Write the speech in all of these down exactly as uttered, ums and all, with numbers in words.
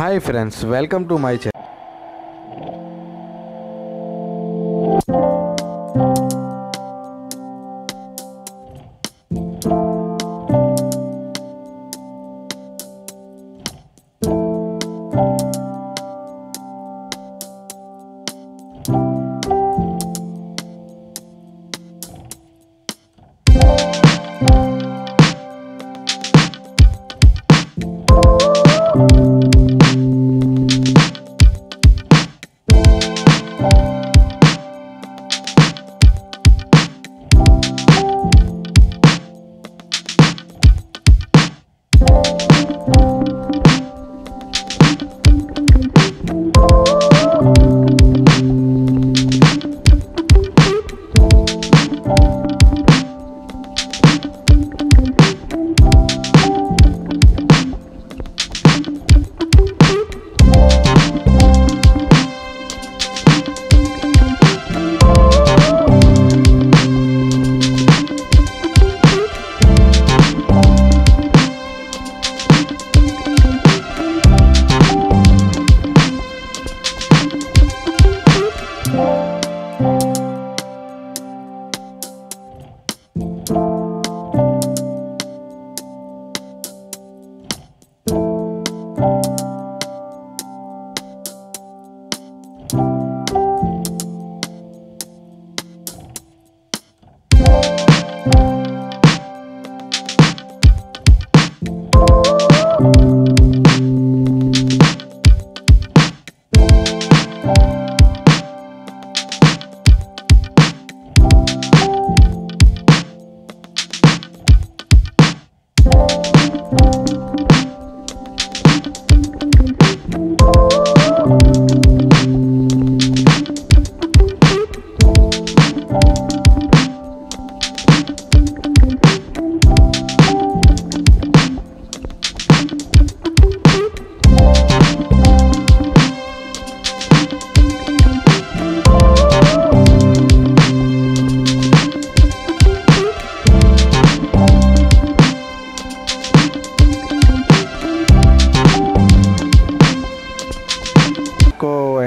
Hi friends, welcome to my channel.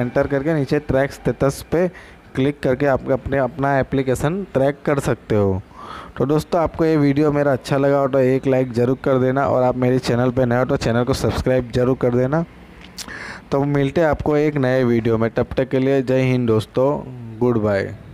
Enter करके नीचे track status पे क्लिक करके आप अपने अपना एप्लीकेशन ट्रैक कर सकते हो। तो दोस्तों, आपको ये वीडियो मेरा अच्छा लगा हो तो एक लाइक ज़रूर कर देना, और आप मेरे चैनल पे नए हो तो चैनल को सब्सक्राइब ज़रूर कर देना। तो मिलते हैं आपको एक नए वीडियो में, तब तक के लिए जय हिंद दोस्तों, गुड बाय।